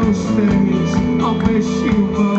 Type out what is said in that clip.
those days. I wish you were.